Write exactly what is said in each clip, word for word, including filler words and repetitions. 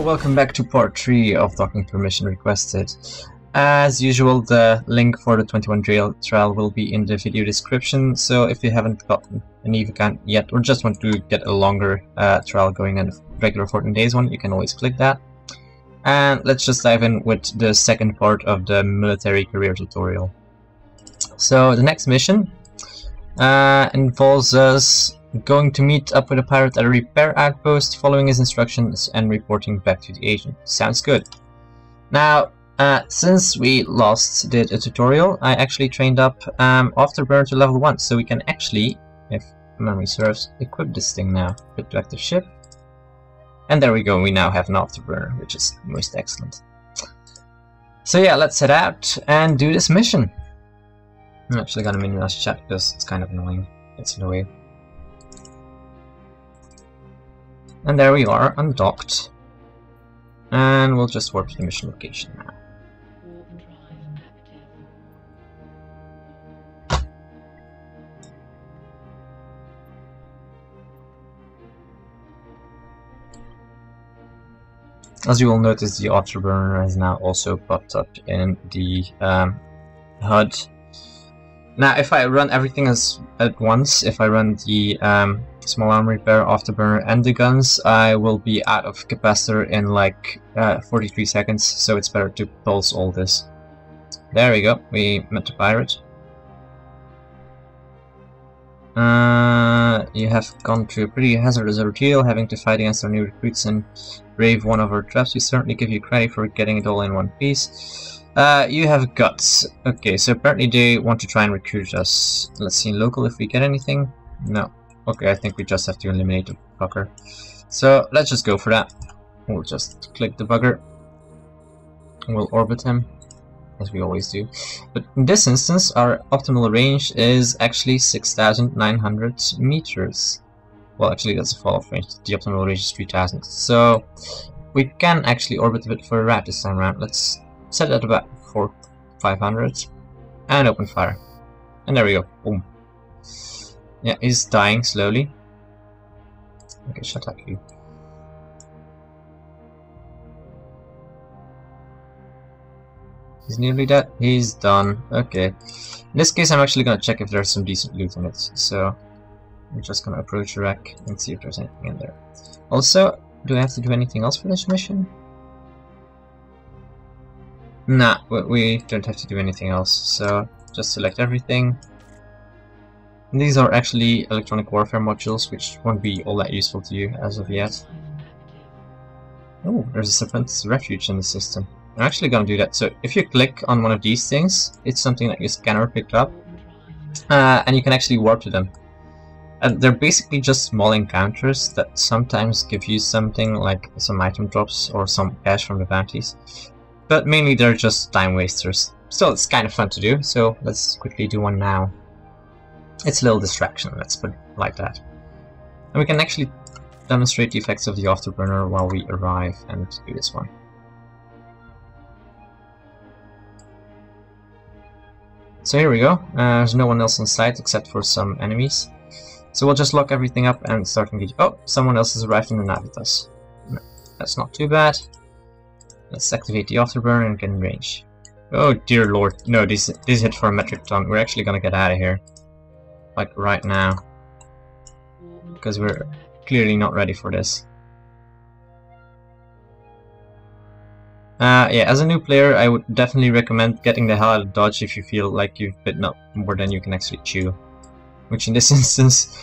Hello, welcome back to part three of Docking Permission Requested. As usual, the link for the twenty-one jail trial will be in the video description, so if you haven't gotten an EVE account yet or just want to get a longer uh, trial going than the regular fourteen days one, you can always click that. And let's just dive in with the second part of the military career tutorial. So the next mission uh, involves us going to meet up with a pirate at a repair outpost, following his instructions and reporting back to the agent. Sounds good. Now, uh, since we last did a tutorial, I actually trained up um, Afterburner to level one, so we can actually, if memory serves, equip this thing now. Equip to active ship. And there we go, we now have an Afterburner, which is most excellent. So yeah, let's head out and do this mission. I'm actually gonna minimize chat because it's kind of annoying. It's in the way. And there we are, undocked. And we'll just warp to the mission location now. As you will notice, the Afterburner has now also popped up in the um, H U D. Now, if I run everything as at once, if I run the um, small arm repair, Afterburner, and the guns, I will be out of capacitor in like uh, forty-three seconds, so it's better to pulse all this. There we go, we met the pirate. Uh, you have gone through a pretty hazardous ordeal, having to fight against our new recruits and brave one of our traps. We certainly give you credit for getting it all in one piece. Uh, you have guts. Okay, so apparently they want to try and recruit us. Let's see local if we get anything. No. Okay, I think we just have to eliminate the fucker. So let's just go for that. We'll just click the bugger. We'll orbit him, as we always do. But in this instance, our optimal range is actually six thousand nine hundred meters. Well, actually that's a fall-off range. The optimal range is three thousand. So we can actually orbit a bit for a rat this time around. Let's set it at about four five hundred and open fire. And there we go. Boom. Yeah, he's dying slowly. Okay, shut up, you. He's nearly dead. He's done. Okay. In this case, I'm actually gonna check if there's some decent loot in it. So I'm just gonna approach the wreck and see if there's anything in there. Also, do I have to do anything else for this mission? Nah, we don't have to do anything else, so just select everything. And these are actually electronic warfare modules, which won't be all that useful to you as of yet. Oh, there's a Serpentis refuge in the system. I'm actually gonna do that, so if you click on one of these things, it's something that your scanner picked up, uh, and you can actually warp to them. And they're basically just small encounters that sometimes give you something like some item drops or some cash from the bounties. But mainly they're just time wasters. Still, it's kind of fun to do, so let's quickly do one now. It's a little distraction, let's put it like that. And we can actually demonstrate the effects of the Afterburner while we arrive and do this one. So here we go. Uh, there's no one else on site except for some enemies. So we'll just lock everything up and start engaging. Oh, someone else has arrived in the Navitas. No, that's not too bad. Let's activate the Afterburner and get in range. Oh dear lord, no, this, this hit for a metric ton. We're actually gonna get out of here. Like right now. Because we're clearly not ready for this. Uh, yeah, as a new player, I would definitely recommend getting the hell out of dodge if you feel like you've bitten up more than you can actually chew. Which in this instance,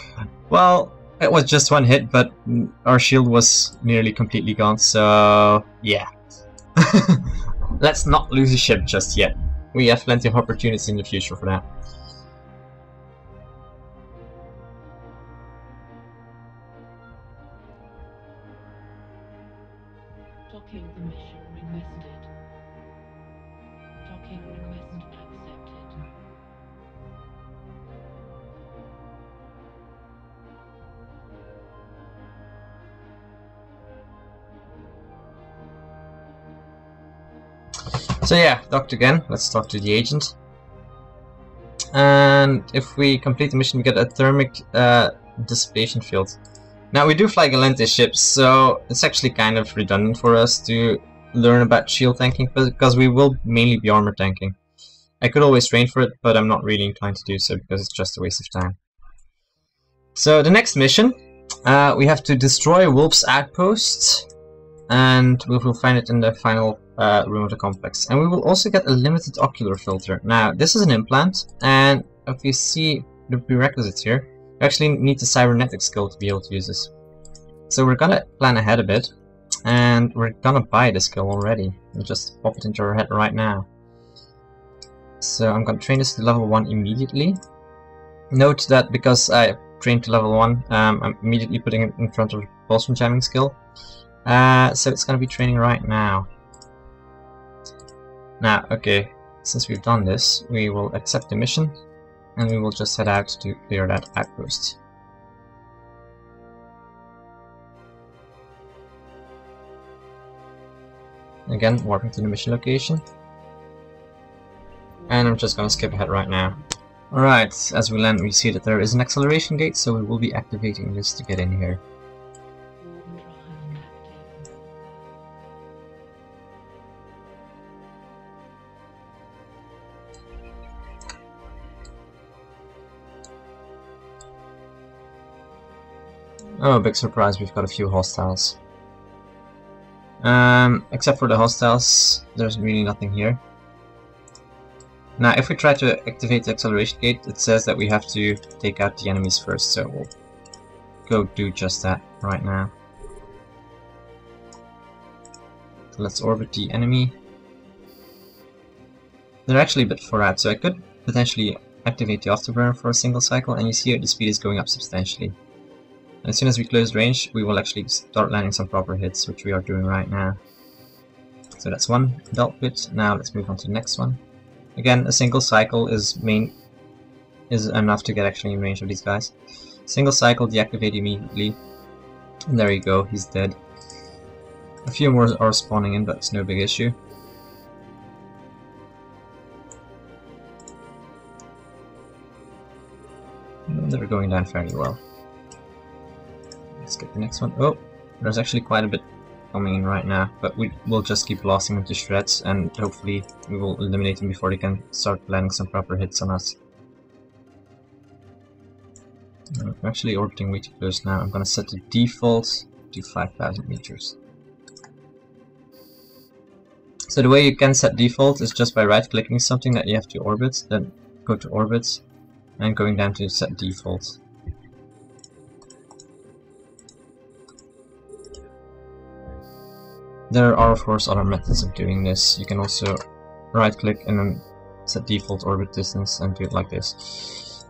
well, it was just one hit, but our shield was nearly completely gone, so yeah. Let's not lose a ship just yet. We have plenty of opportunities in the future for that. Docking permission requested. Docking request accepted. So yeah, docked again. Let's talk to the agent. And if we complete the mission, we get a thermic uh, dissipation field. Now we do fly Galantis ships, so it's actually kind of redundant for us to learn about shield tanking, because we will mainly be armor tanking. I could always train for it, but I'm not really inclined to do so because it's just a waste of time. So the next mission, uh, we have to destroy Wolf's outpost, and we will find it in the final uh, room of the complex. And we will also get a limited ocular filter. Now this is an implant, and if you see the prerequisites here, you actually need the cybernetic skill to be able to use this. So we're gonna plan ahead a bit, and we're gonna buy the skill already. We'll just pop it into our head right now. So I'm gonna train this to level one immediately. Note that because I trained to level one, um, I'm immediately putting it in front of the propulsion jamming skill. Uh, so it's gonna be training right now. Now, okay, since we've done this, we will accept the mission, and we will just head out to clear that outpost. Again, warping to the mission location. And I'm just gonna skip ahead right now. Alright, as we land we see that there is an acceleration gate, so we will be activating this to get in here. Oh, big surprise, we've got a few hostiles. Um, except for the hostiles, there's really nothing here. Now, if we try to activate the acceleration gate, it says that we have to take out the enemies first, so we'll go do just that right now. So let's orbit the enemy. They're actually a bit far out, so I could potentially activate the afterburner for a single cycle, and you see here the speed is going up substantially. And as soon as we close range, we will actually start landing some proper hits, which we are doing right now. So that's one dealt with. Now let's move on to the next one. Again, a single cycle is main is enough to get actually in range of these guys. Single cycle, deactivate immediately. And there you go, he's dead. A few more are spawning in, but it's no big issue. And they're going down fairly well. Let's get the next one. Oh, there's actually quite a bit coming in right now, but we will just keep blasting them to shreds, and hopefully we will eliminate them before they can start landing some proper hits on us. I'm actually orbiting way too close now. I'm gonna set the default to five thousand meters. So the way you can set default is just by right-clicking something that you have to orbit, then go to orbit, and going down to set default. There are of course other methods of doing this. You can also right click and then set default orbit distance and do it like this.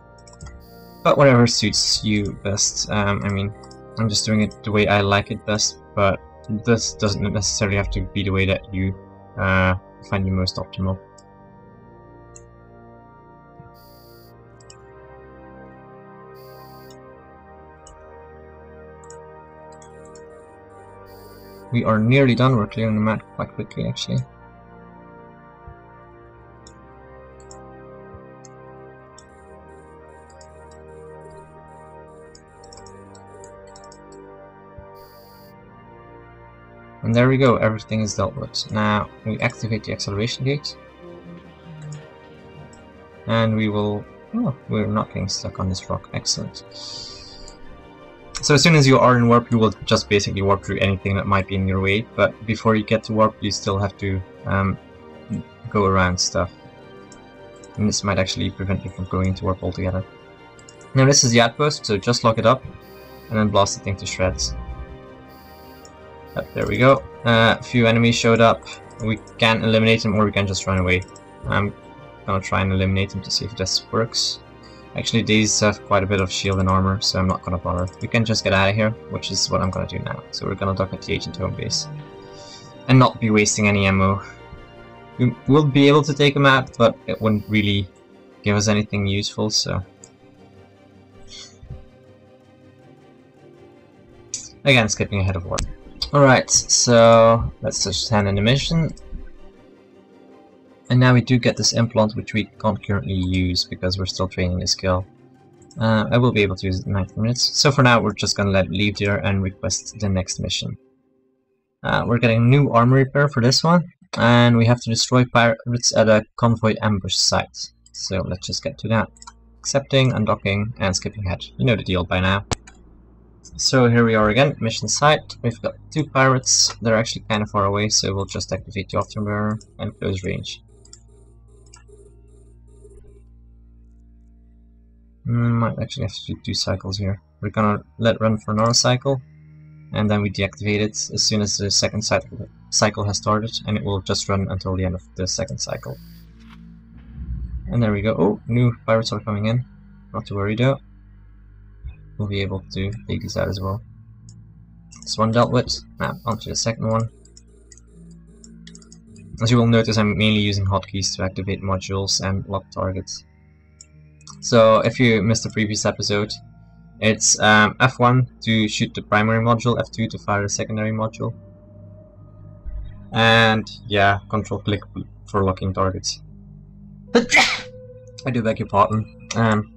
But whatever suits you best. Um, I mean, I'm just doing it the way I like it best, but this doesn't necessarily have to be the way that you uh, find the most optimal. We are nearly done, we're clearing the map quite quickly actually. And there we go, everything is dealt with. Now we activate the acceleration gate. And we will... oh, we're not getting stuck on this rock, excellent. So as soon as you are in warp, you will just basically warp through anything that might be in your way, but before you get to warp, you still have to um, go around stuff. And this might actually prevent you from going into warp altogether. Now this is the outpost, so just lock it up, and then blast the thing to shreds. But there we go. Uh, a few enemies showed up. We can eliminate them, or we can just run away. I'm gonna try and eliminate them to see if this works. Actually, these have quite a bit of shield and armor, so I'm not gonna bother. We can just get out of here, which is what I'm gonna do now. So we're gonna dock at the agent home base. And not be wasting any ammo. We will be able to take them out, but it wouldn't really give us anything useful, so... Again, skipping ahead of war. Alright, so let's just hand in the mission. And now we do get this implant, which we can't currently use because we're still training the skill. Uh, I will be able to use it in ninety minutes. So for now, we're just gonna let it leave there and request the next mission. Uh, we're getting new armor repair for this one, and we have to destroy pirates at a convoy ambush site. So let's just get to that. Accepting, undocking, and skipping ahead. You know the deal by now. So here we are again, mission site. We've got two pirates. They're actually kind of far away, so we'll just activate the Afterburner and close range. Might actually have to do two cycles here. We're gonna let run for another cycle, and then we deactivate it as soon as the second cycle cycle has started, and it will just run until the end of the second cycle. And there we go. Oh, new pirates are coming in. Not to worry though. We'll be able to take these out as well. This one dealt with. Now onto the second one. As you will notice, I'm mainly using hotkeys to activate modules and lock targets. So if you missed the previous episode, it's um, F one to shoot the primary module, F two to fire the secondary module, and yeah, control click for locking targets. I do beg your pardon. Um,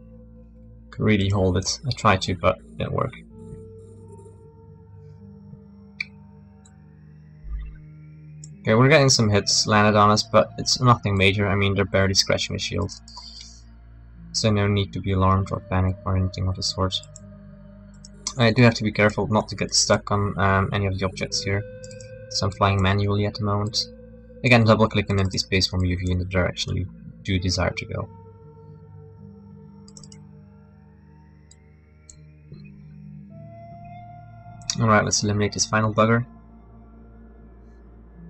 could really hold it. I tried to, but it didn't work. Okay, we're getting some hits landed on us, but it's nothing major. I mean, they're barely scratching the shield. So no need to be alarmed or panic or anything of the sort. I do have to be careful not to get stuck on um, any of the objects here, so I'm flying manually at the moment. Again, double click an empty space will move you in the direction you do desire to go. Alright, let's eliminate this final bugger,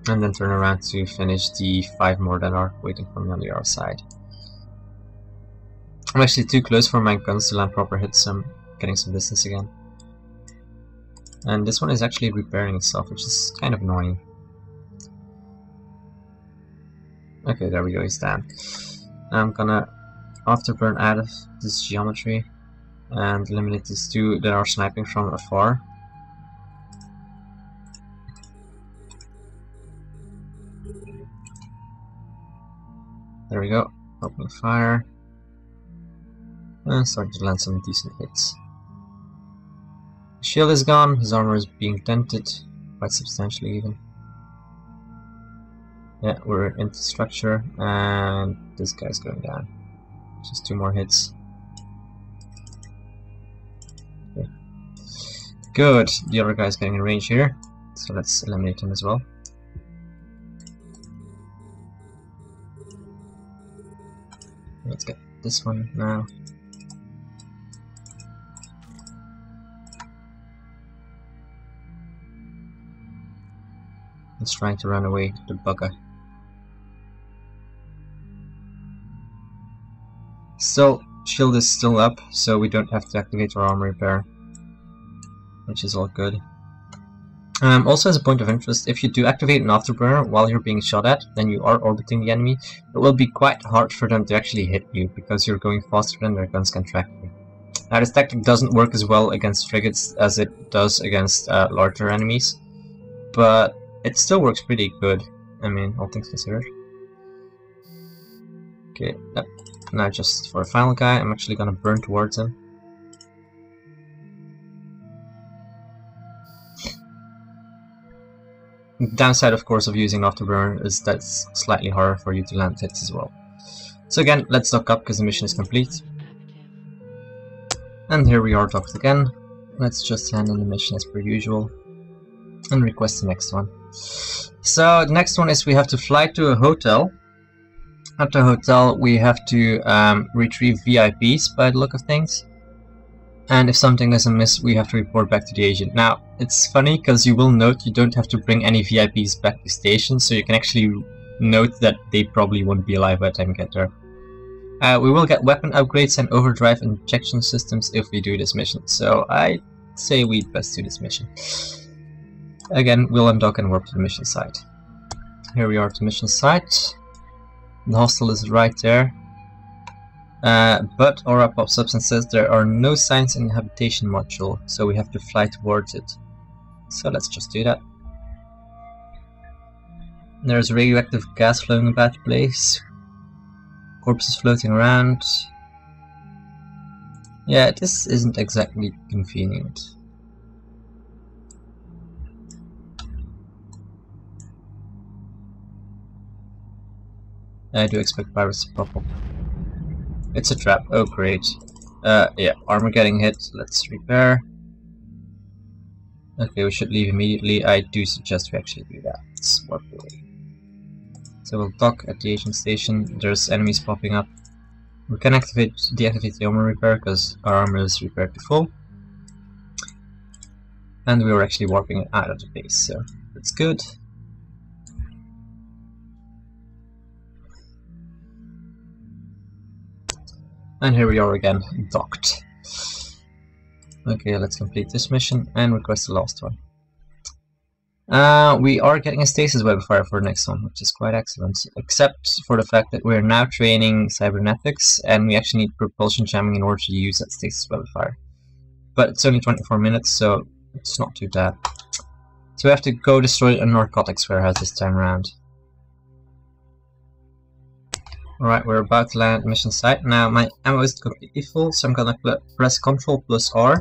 and then turn around to finish the five more that are waiting for me on the other side. I'm actually too close for my guns to land proper hits, so I'm getting some distance again. And this one is actually repairing itself, which is kind of annoying. Okay, there we go, he's down. I'm gonna afterburn out of this geometry and eliminate these two that are sniping from afar. There we go, open fire. And start to land some decent hits. His shield is gone, his armor is being dented, quite substantially even. Yeah, we're into structure, and this guy's going down. Just two more hits. Okay. Good, the other guy's getting in range here, so let's eliminate him as well. Let's get this one now. It's trying to run away, the bugger. Still, shield is still up, so we don't have to activate our armor repair, which is all good. Um, also, as a point of interest, if you do activate an afterburner while you're being shot at, then you are orbiting the enemy. It will be quite hard for them to actually hit you, because you're going faster than their guns can track you. Now, this tactic doesn't work as well against frigates as it does against uh, larger enemies, but it still works pretty good, I mean, all things considered. Okay, yep. Now just for a final guy, I'm actually gonna burn towards him. The downside, of course, of using Afterburner is that it's slightly harder for you to land hits as well. So again, let's dock up because the mission is complete. And here we are docked again. Let's just handle the mission as per usual and request the next one. So the next one is we have to fly to a hotel. At the hotel we have to um, retrieve V I Ps by the look of things, and if something is amiss we have to report back to the agent. Now it's funny because you will note you don't have to bring any V I Ps back to station, so you can actually note that they probably won't be alive by the time you get there. Uh, we will get weapon upgrades and overdrive injection systems if we do this mission, so I say we'd best do this mission. Again, we'll undock and warp to the mission site. Here we are at the mission site. The hostel is right there. Uh, but Aura pops up and says there are no signs in the habitation module, so we have to fly towards it. So let's just do that. There's radioactive gas floating about the place. Corpses floating around. Yeah, this isn't exactly convenient. I do expect pirates to pop up. It's a trap. Oh, great. Uh, yeah, armor getting hit. Let's repair. Okay, we should leave immediately. I do suggest we actually do that. Let's walk away. So we'll dock at the agent station. There's enemies popping up. We can activate, deactivate the armor repair because our armor is repaired to full. And we were actually warping out of the base, so that's good. And here we are again, docked. Okay, let's complete this mission and request the last one. Uh, we are getting a stasis webfire for the next one, which is quite excellent. Except for the fact that we're now training cybernetics, and we actually need propulsion jamming in order to use that stasis webfire. But it's only twenty-four minutes, so it's not too bad. So we have to go destroy a narcotics warehouse this time around. Alright, we're about to land at mission site. Now my ammo is completely full, so I'm gonna press Ctrl plus R.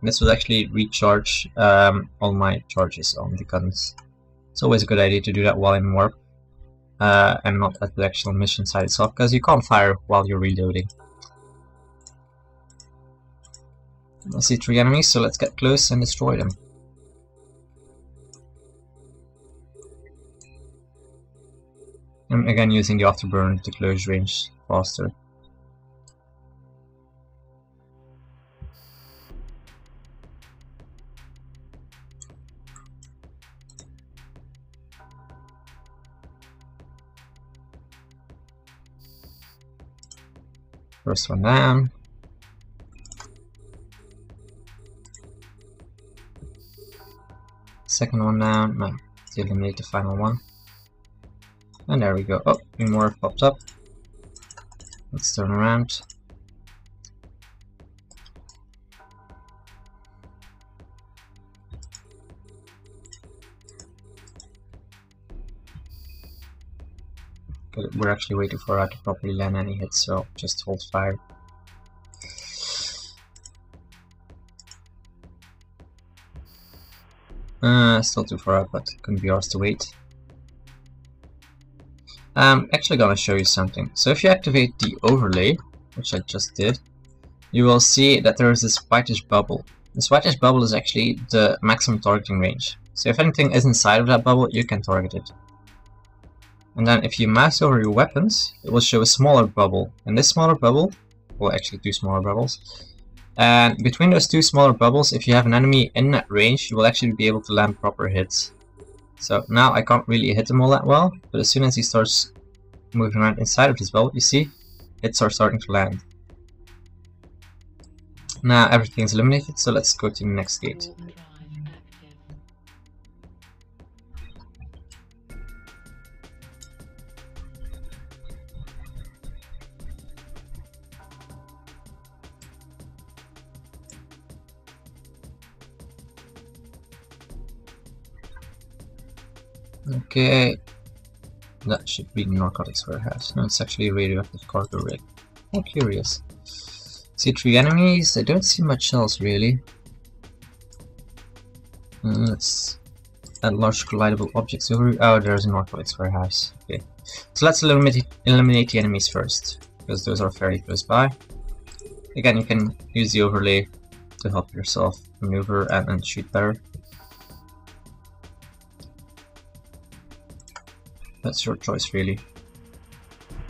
And this will actually recharge um, all my charges on the guns. It's always a good idea to do that while in warp. Uh, and not at the actual mission site itself, because you can't fire while you're reloading. I see three enemies, so let's get close and destroy them. I'm again using the afterburner to close range faster. First one down. Second one down. No, still eliminate the final one. And there we go. Oh, three more have popped up. Let's turn around. But we're actually waiting for her to properly land any hits, so just hold fire. Uh, still too far out, but couldn't be ours to wait. I'm actually gonna show you something. So if you activate the overlay, which I just did, you will see that there is this whitish bubble. This whitish bubble is actually the maximum targeting range. So if anything is inside of that bubble, you can target it. And then if you mouse over your weapons, it will show a smaller bubble. And this smaller bubble, well actually two smaller bubbles, and between those two smaller bubbles, if you have an enemy in that range, you will actually be able to land proper hits. So now I can't really hit him all that well, but as soon as he starts moving around inside of this bubble, you see, hits are starting to land. Now everything's eliminated, so let's go to the next gate. Okay, that should be narcotics warehouse. No, it's actually a radioactive cargo rig. I'm curious. See three enemies. I don't see much else really. Mm, let's add large collidable objects over. Oh, there's a narcotics warehouse. Okay, so let's eliminate eliminate the enemies first, because those are fairly close by. Again, you can use the overlay to help yourself maneuver and, and shoot better. That's your choice, really.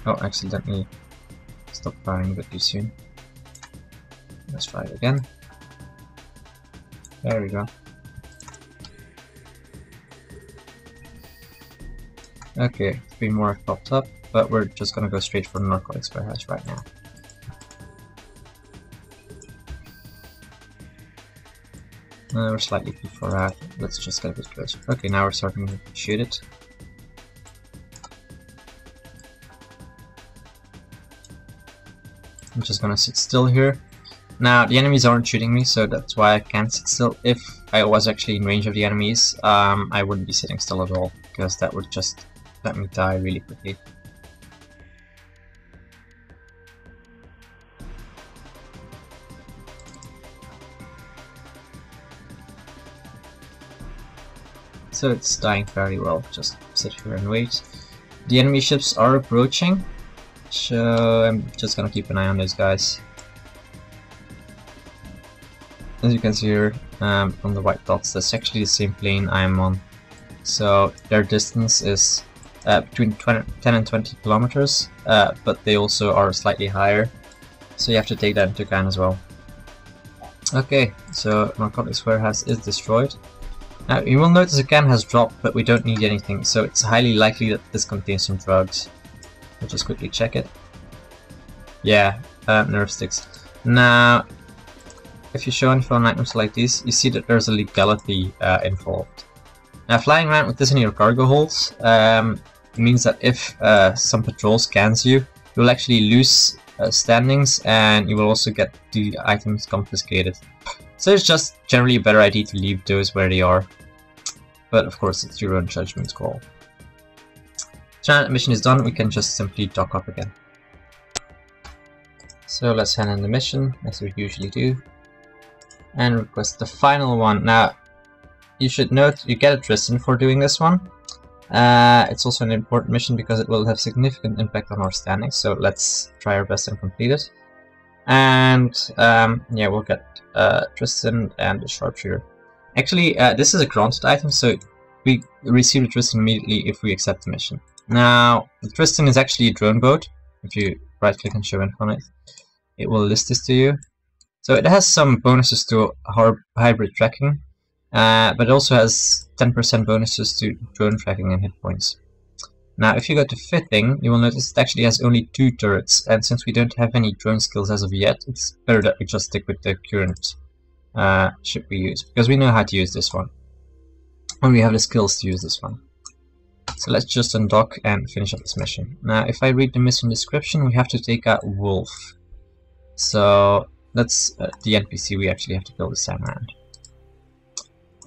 Oh, accidentally stop firing a bit too soon. Let's try it again. There we go. Okay, three more have popped up, but we're just gonna go straight for the narcotics warehouse right now. Uh, we're slightly too far out. Let's just get a bit closer. Okay, now we're starting to shoot it. I'm just gonna sit still here. Now the enemies aren't shooting me, so that's why I can't sit still. If I was actually in range of the enemies, um, I wouldn't be sitting still at all, because that would just let me die really quickly. so it's dying fairly well. Just sit here and wait. The enemy ships are approaching, so I'm just gonna keep an eye on those guys. As you can see here, um, on the white dots, that's actually the same plane I'm on. So their distance is uh, between twenty, ten and twenty kilometers, uh, but they also are slightly higher. So you have to take that into account as well. Okay, so my Narcotics Warehouse is destroyed. Now you will notice the can has dropped, but we don't need anything, so it's highly likely that this contains some drugs. We'll just quickly check it. Yeah, uh, nerve sticks. Now, if you show info on items like these, you see that there's a legality uh, involved. Now, flying around with this in your cargo holds um, means that if uh, some patrol scans you, you'll actually lose uh, standings, and you will also get the items confiscated. So it's just generally a better idea to leave those where they are. But of course, it's your own judgment call. So now that mission is done, we can just simply dock up again. So let's hand in the mission, as we usually do, and request the final one. Now, you should note you get a Tristan for doing this one. Uh, it's also an important mission because it will have significant impact on our standings, so let's try our best and complete it. And um, yeah, we'll get uh, Tristan and the Sharpshooter. Actually, uh, this is a granted item, so we receive the Tristan immediately if we accept the mission. Now, the Tristan is actually a drone boat. If you right click and show info on it, it will list this to you. So it has some bonuses to hybrid tracking, uh, but it also has ten percent bonuses to drone tracking and hit points. Now if you go to fitting, you will notice it actually has only two turrets, and since we don't have any drone skills as of yet, it's better that we just stick with the current uh, ship we use, because we know how to use this one, and we have the skills to use this one. So let's just undock and finish up this mission. Now if I read the mission description, we have to take out Wolf. So that's uh, the N P C we actually have to kill this time around.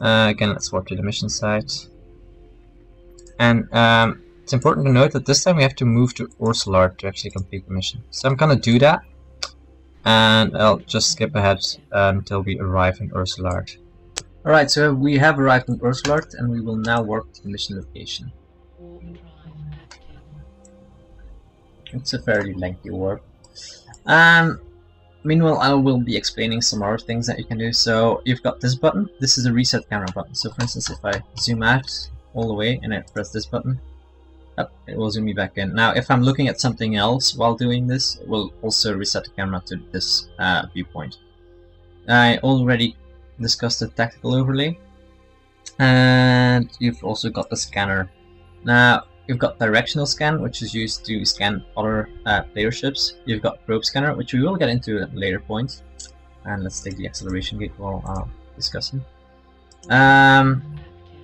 Uh, again, let's walk to the mission site. And um, it's important to note that this time we have to move to Ursulaard to actually complete the mission. So I'm gonna do that, and I'll just skip ahead um, until we arrive in Ursulaard. Alright, so we have arrived in Ursulaard, and we will now walk to the mission location. It's a fairly lengthy warp. Um, Meanwhile, I will be explaining some other things that you can do. So you've got this button. This is a reset camera button. So for instance, if I zoom out all the way and I press this button, up, it will zoom me back in. Now, if I'm looking at something else while doing this, it will also reset the camera to this uh, viewpoint. I already discussed the tactical overlay, and you've also got the scanner. Now, you've got directional scan, which is used to scan other uh, player ships. You've got probe scanner, which we will get into at a later point. And let's take the acceleration gate while I'm discussing. Um,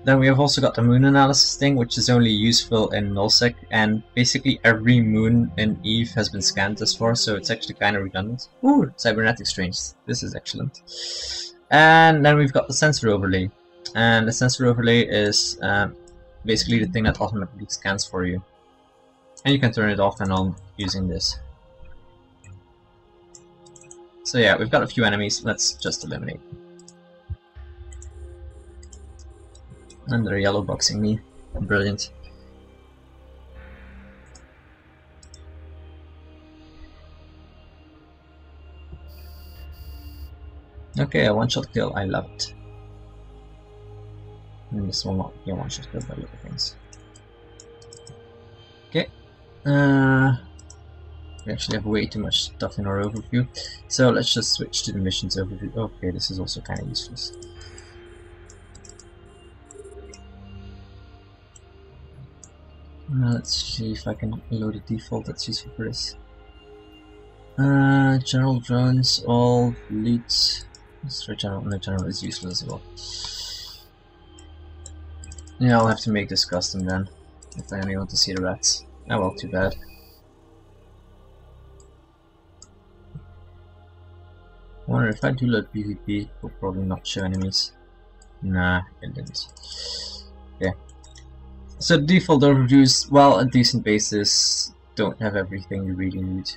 then we have also got the moon analysis thing, which is only useful in nullsec. And basically every moon in EVE has been scanned thus far, so it's actually kind of redundant. Ooh, cybernetic strange. This is excellent. And then we've got the sensor overlay. And the sensor overlay is Um, basically the thing that automatically scans for you, and you can turn it off and on using this. So yeah, we've got a few enemies. Let's just eliminate, and they're yellow boxing me. Brilliant. Okay, a one-shot kill. I love it. And this will not be a one shot kill by little things. Okay. Uh, we actually have way too much stuff in our overview. So let's just switch to the missions overview. Okay, this is also kind of useless. Uh, let's see if I can load a default that's useful for this. Uh, general drones, all leads. Sorry, general, no, general is useless as well. Yeah, I'll have to make this custom then, if I only want to see the rats. Oh well, too bad. I wonder if I do load PvP, it will probably not show enemies. Nah, it didn't. Okay. So the default overviews, while a decent basis, don't have everything you really need.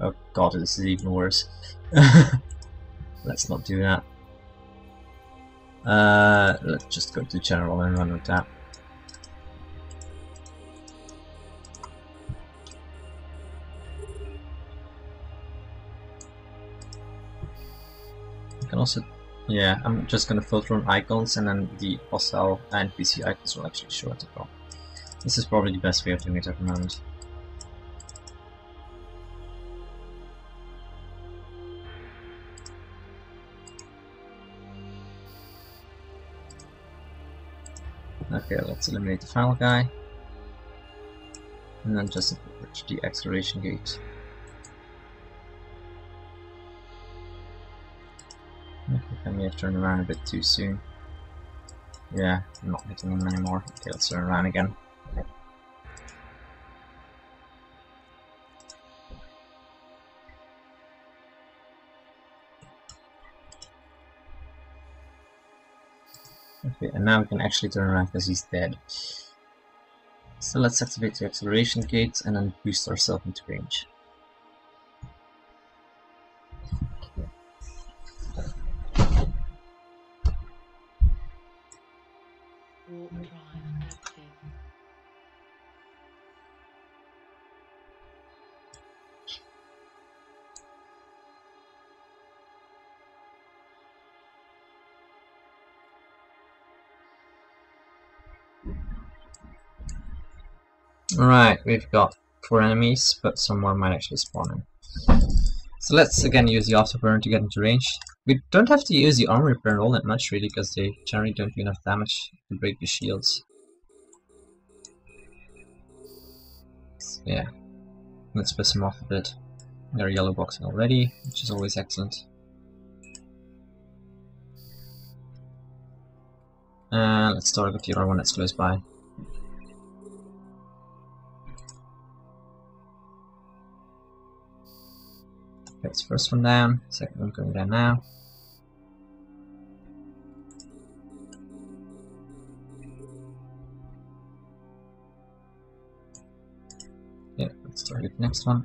Oh god, this is even worse. Let's not do that. Uh, let's just go to general and run with that. I can also, yeah, I'm just gonna filter on icons, and then the hostile and N P C icons will actually show it as well. This is probably the best way of doing it at the moment. Okay, let's eliminate the file guy, and then just approach the acceleration gate. Okay, I may have turned around a bit too soon. Yeah, I'm not hitting him anymore. Okay, let's turn around again. Okay, and now we can actually turn around because he's dead. So let's activate the acceleration gate and then boost ourselves into range. Alright, we've got four enemies, but some more might actually spawn in. So let's again use the Afterburner to get into range. We don't have to use the armor repair all that much really, because they generally don't do enough damage to break the shields. So yeah, let's piss them off a bit. They're yellow boxing already, which is always excellent. Uh, let's start with the other one that's close by. That's first one down, second one going down now. Yeah, let's start with the next one.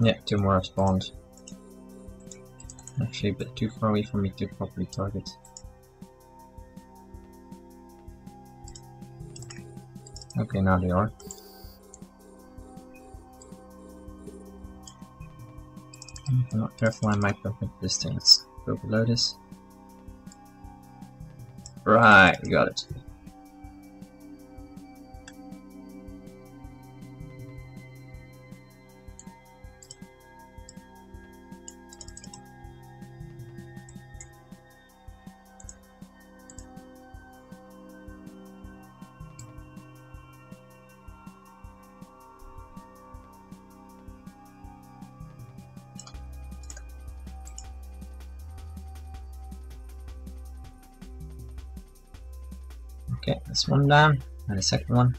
Yeah, two more have spawned. Actually a bit too far away for me to properly target. Okay, now they are. If I'm not careful, I might bump into this thing. Let's go below this. Right, we got it. Okay, that's one down, and the second one,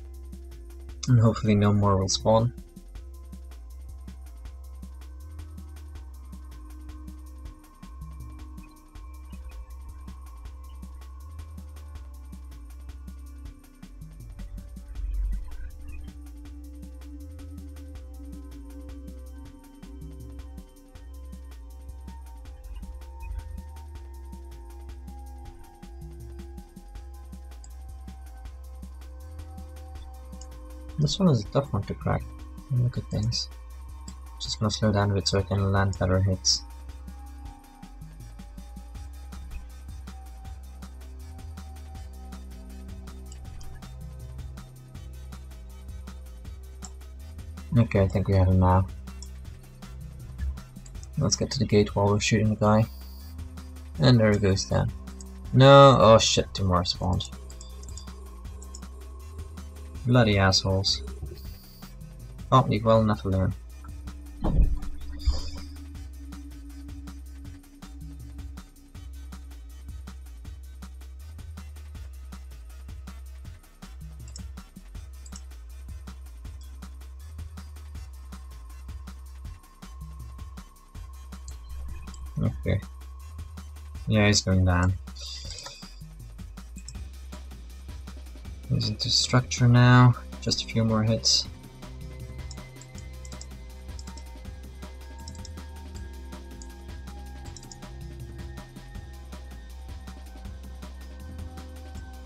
and hopefully no more will spawn. This one is a tough one to crack. Look at things. Just gonna slow down a bit so I can land better hits. Okay, I think we have him now. Let's get to the gate while we're shooting the guy. And there he goes down. No, oh shit, two more spawned. Bloody assholes. Can't leave well enough alone. Okay. Yeah, he's going down. comes into structure now. Just a few more hits.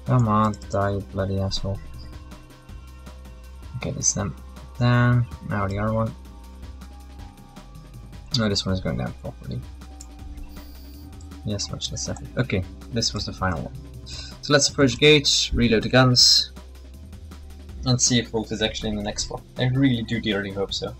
Come on, die, you bloody asshole. Okay, this them down. Now the other one. No, this one is going down properly. Yes, much less effort. Okay, this was the final one. So let's approach gauge, reload the guns, and see if Wolf is actually in the next spot. I really do dearly hope so.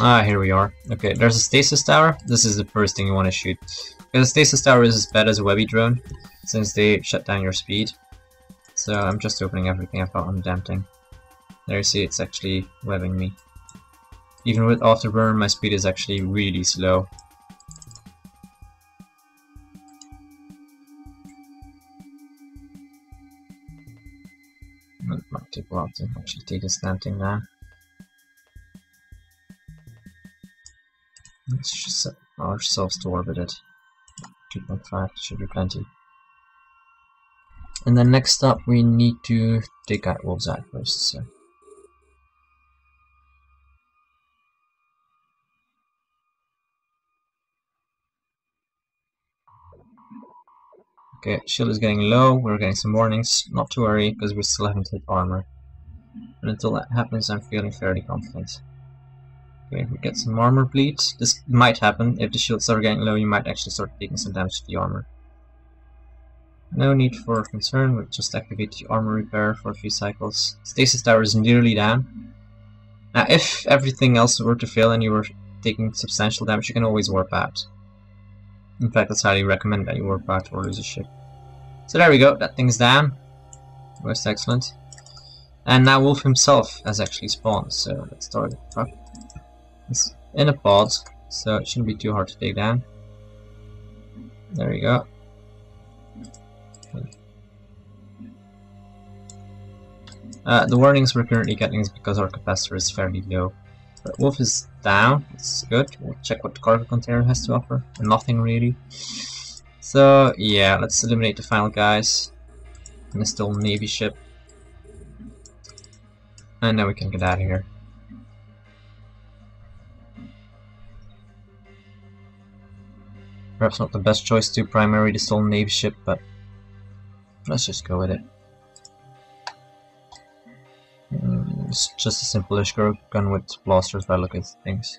Ah, here we are. Okay, there's a stasis tower. This is the first thing you want to shoot. Because a stasis tower is as bad as a Webby drone, since they shut down your speed. So I'm just opening everything up on the damn thing. There you see, it's actually webbing me. Even with Afterburner, my speed is actually really slow. It might take a while to actually take this damn thing down. Let's just set ourselves to orbit it. two point five should be plenty. And then next up we need to take out Wolf's outpost, so. Okay, shield is getting low, we're getting some warnings, not to worry because we still haven't hit armor. But until that happens I'm feeling fairly confident. Okay, we get some armor bleed. This might happen. If the shields are getting low, you might actually start taking some damage to the armor. No need for concern, we'll just activate the armor repair for a few cycles. Stasis tower is nearly down. Now, if everything else were to fail and you were taking substantial damage, you can always warp out. In fact, that's highly recommend that you warp out or lose a ship. So there we go, that thing's down. Most excellent. And now Wolf himself has actually spawned, so let's start it up. It's in a pod, so it shouldn't be too hard to take down. There we go. Uh, the warnings we're currently getting is because our capacitor is fairly low. But Wolf is down, it's good. We'll check what the cargo container has to offer. Nothing really. So yeah, let's eliminate the final guys. And a still Navy ship. And now we can get out of here. Perhaps not the best choice to primary the stolen Navy ship, but let's just go with it. Mm, it's just a simple-ish gun with blasters by looking at things.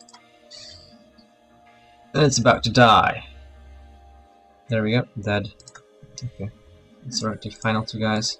And it's about to die. There we go, dead. Okay, let's start the final two guys.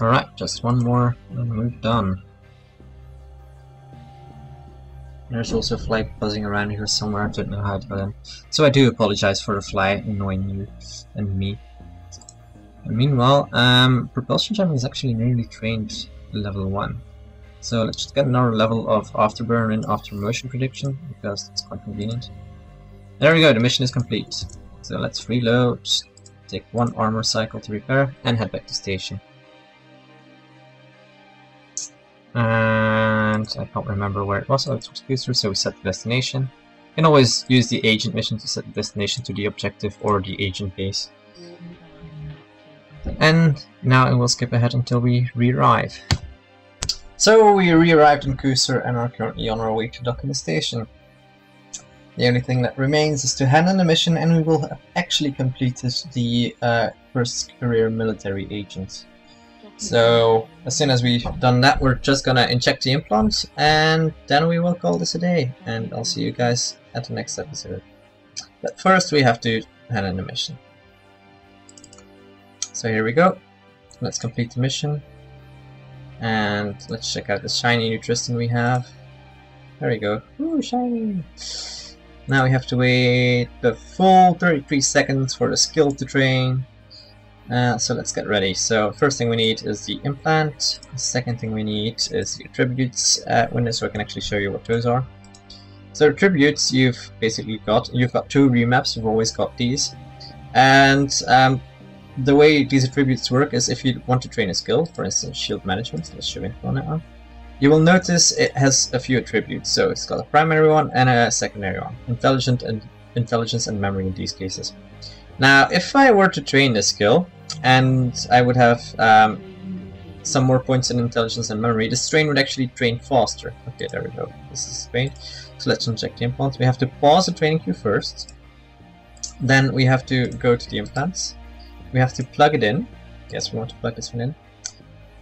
Alright, just one more and we're done. There's also a fly buzzing around here somewhere, I don't know how to get in. So I do apologize for the fly annoying you and me. And meanwhile, um, propulsion jam is actually nearly trained level one. So let's just get another level of Afterburner and after motion prediction, because it's quite convenient. And there we go, the mission is complete. So let's reload, take one armor cycle to repair, and head back to station. And I can't remember where it was, oh, it was Koosir, so we set the destination. You can always use the agent mission to set the destination to the objective or the agent base. And now it will skip ahead until we re-arrive. So we re-arrived in Koosir and are currently on our way to Docking Station. The only thing that remains is to hand in the mission and we will have actually completed the uh, first career military agent. So, as soon as we've done that, we're just gonna inject the implant, and then we will call this a day, and I'll see you guys at the next episode. But first we have to hand in the mission. So here we go, let's complete the mission, And let's check out the shiny new Tristan we have. There we go. Ooh, shiny! Now we have to wait the full thirty-three seconds for the skill to train. Uh, so let's get ready. So first thing we need is the implant. The second thing we need is the attributes uh, window, so I can actually show you what those are. So attributes, you've basically got you've got two remaps. You've always got these, and um, the way these attributes work is if you want to train a skill, for instance, shield management. Let's show info on that one. You will notice it has a few attributes. So it's got a primary one and a secondary one. Intelligent and intelligence and memory in these cases. Now, if I were to train this skill, and I would have um, some more points in intelligence and memory, this train would actually train faster. Okay, there we go. This is trained. So let's uncheck the implants. We have to pause the training queue first. Then we have to go to the implants. We have to plug it in. Yes, we want to plug this one in.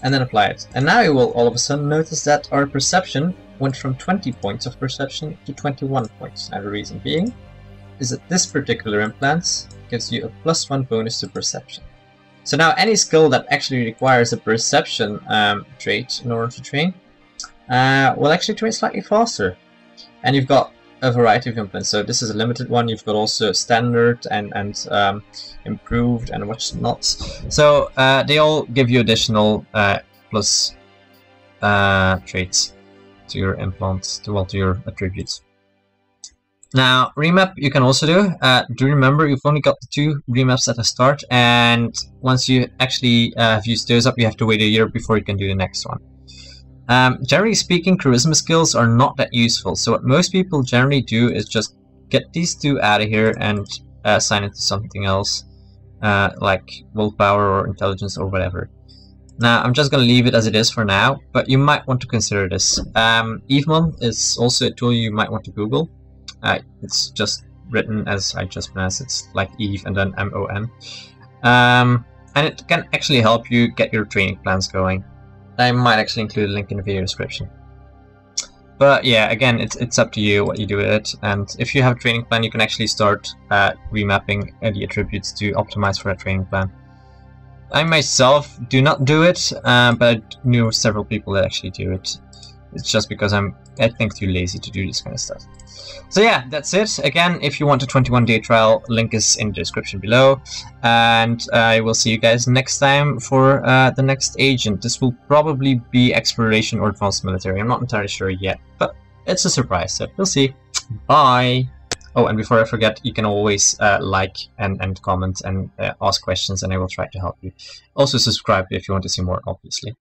And then apply it. And now you will all of a sudden notice that our perception went from twenty points of perception to twenty-one points. Now the reason being is that this particular implant gives you a plus one bonus to perception. So now any skill that actually requires a perception um, trait in order to train uh, will actually train slightly faster. And you've got a variety of implants. So this is a limited one. You've got also standard and and um, improved and what's not. So uh, they all give you additional uh, plus uh, traits to your implants, to well, to your attributes. Now, remap you can also do. Uh, do remember you've only got the two remaps at the start, and once you actually uh, have used those up, you have to wait a year before you can do the next one. Um, generally speaking, charisma skills are not that useful, so what most people generally do is just get these two out of here and uh, assign it to something else, uh, like willpower or intelligence or whatever. Now, I'm just going to leave it as it is for now, but you might want to consider this. Um, Evemon is also a tool you might want to Google. Uh, it's just written as I just pronounced, it's like Eve and then M O N. Um, and it can actually help you get your training plans going. I might actually include a link in the video description. But yeah, again, it's, it's up to you what you do with it. And if you have a training plan, you can actually start uh, remapping the attributes to optimize for a training plan. I myself do not do it, uh, but I knew several people that actually do it. It's just because I'm, I think, too lazy to do this kind of stuff. So yeah, that's it. Again, if you want a twenty-one day trial, link is in the description below. And I will see you guys next time for uh, the next agent. This will probably be exploration or advanced military. I'm not entirely sure yet, but it's a surprise, so we'll see. Bye! Oh, and before I forget, you can always uh, like and, and comment and uh, ask questions, and I will try to help you. Also subscribe if you want to see more, obviously.